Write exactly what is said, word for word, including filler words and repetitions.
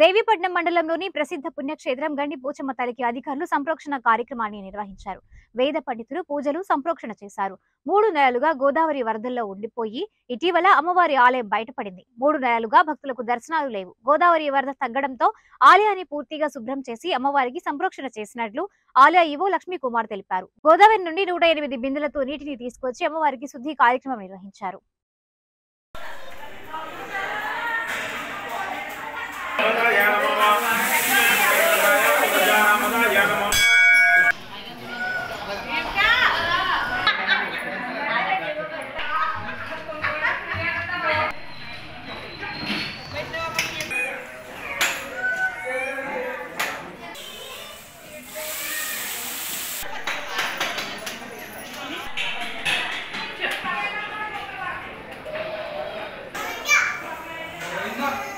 దేవీపట్నం మండలంలోని ప్రసిద్ధ పుణ్యక్షేత్రం గండి పోచమ్మ తల్లికి అధికారులు సంప్రోక్షణ కార్యక్రమాన్ని నిర్వహించారు. వేద పండితులు పూజలు సంప్రోక్షణ చేశారు. మూడు నెలలుగా గోదావరి వరదల్లో ఉండిపోయి ఇటీవల అమ్మవారి ఆలయం బయటపడింది. మూడు నెలలుగా భక్తులకు దర్శనాలు లేవు. గోదావరి వరద తగ్గడంతో ఆలయాన్ని పూర్తిగా శుభ్రం చేసి అమ్మవారికి సంప్రోక్షణ చేసినట్లు ఆలయ ఈవో లక్ష్మీకుమార్ తెలిపారు. గోదావరి నుండి నూట ఎనిమిది బిందెలతో నీటిని తీసుకొచ్చి అమ్మవారికి శుద్ధి కార్యక్రమం నిర్వహించారు. No.